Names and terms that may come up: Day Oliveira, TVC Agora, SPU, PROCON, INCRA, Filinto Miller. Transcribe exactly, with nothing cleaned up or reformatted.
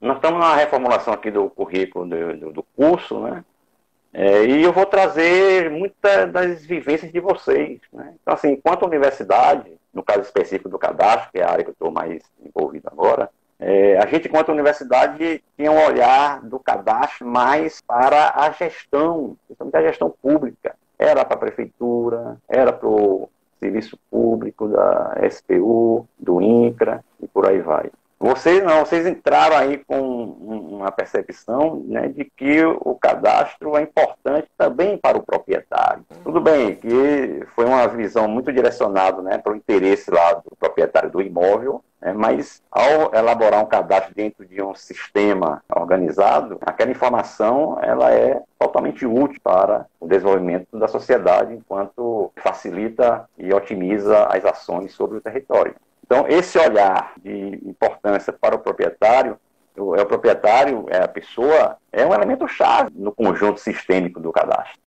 Nós estamos na reformulação aqui do currículo do, do, do curso, né? É, e eu vou trazer muitas das vivências de vocês, né? Então, assim, enquanto universidade, no caso específico do cadastro, que é a área que eu estou mais envolvido agora, é, a gente, enquanto universidade, tinha um olhar do cadastro mais para a gestão, principalmente a gestão pública. Era para a prefeitura, era para o serviço público da S P U, do INCRA, e por aí vai. Vocês não, vocês entraram aí com uma percepção, né, de que o cadastro é importante também para o proprietário. Tudo bem que foi uma visão muito direcionada, né, para o interesse lá do proprietário do imóvel, né, mas ao elaborar um cadastro dentro de um sistema organizado, aquela informação ela é totalmente útil para o desenvolvimento da sociedade, enquanto facilita e otimiza as ações sobre o território. Então, esse olhar de importância para o proprietário, o, é o proprietário, é a pessoa, é um elemento chave no conjunto sistêmico do cadastro.